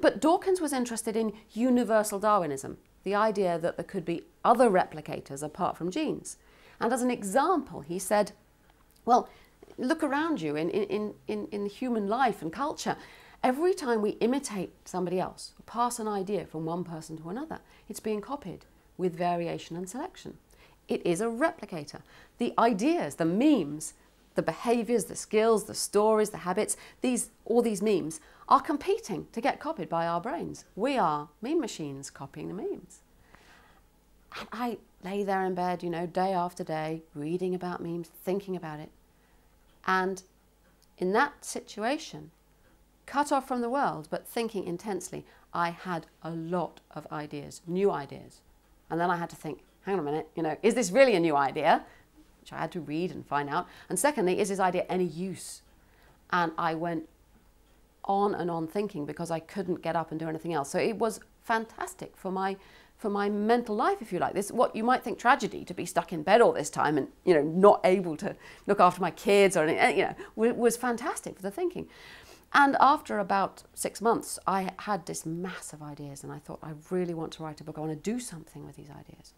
But Dawkins was interested in universal Darwinism, the idea that there could be other replicators apart from genes. And as an example, he said, well, look around you in human life and culture. Every time we imitate somebody else, pass an idea from one person to another, it's being copied with variation and selection. It is a replicator. The ideas, the memes, the behaviours, the skills, the stories, the habits, all these memes are competing to get copied by our brains. We are meme machines copying the memes. And I lay there in bed, you know, day after day, reading about memes, thinking about it. And in that situation, cut off from the world, but thinking intensely, I had a lot of ideas, new ideas. And then I had to think, hang on a minute, you know, is this really a new idea? Which I had to read and find out. And secondly, is this idea any use? And I went on and on thinking because I couldn't get up and do anything else. So it was fantastic for my mental life, if you like. This, what you might think tragedy, to be stuck in bed all this time and, you know, not able to look after my kids or anything, you know, was fantastic for the thinking. And after about 6 months, I had this massive ideas and I thought, I really want to write a book. I want to do something with these ideas.